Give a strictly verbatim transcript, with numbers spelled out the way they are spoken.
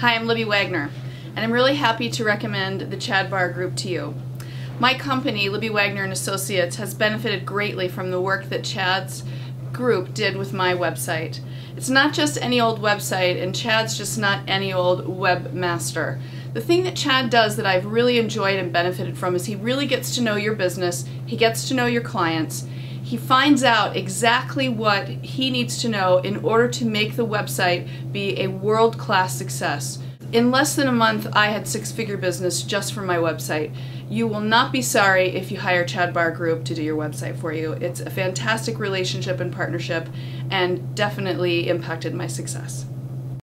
Hi, I'm Libby Wagner, and I'm really happy to recommend the Chad Barr Group to you. My company, Libby Wagner and Associates, has benefited greatly from the work that Chad's group did with my website. It's not just any old website, and Chad's just not any old webmaster. The thing that Chad does that I've really enjoyed and benefited from is he really gets to know your business, he gets to know your clients, he finds out exactly what he needs to know in order to make the website be a world-class success. In less than a month, I had six-figure business just from my website. You will not be sorry if you hire Chad Barr Group to do your website for you. It's a fantastic relationship and partnership, and definitely impacted my success.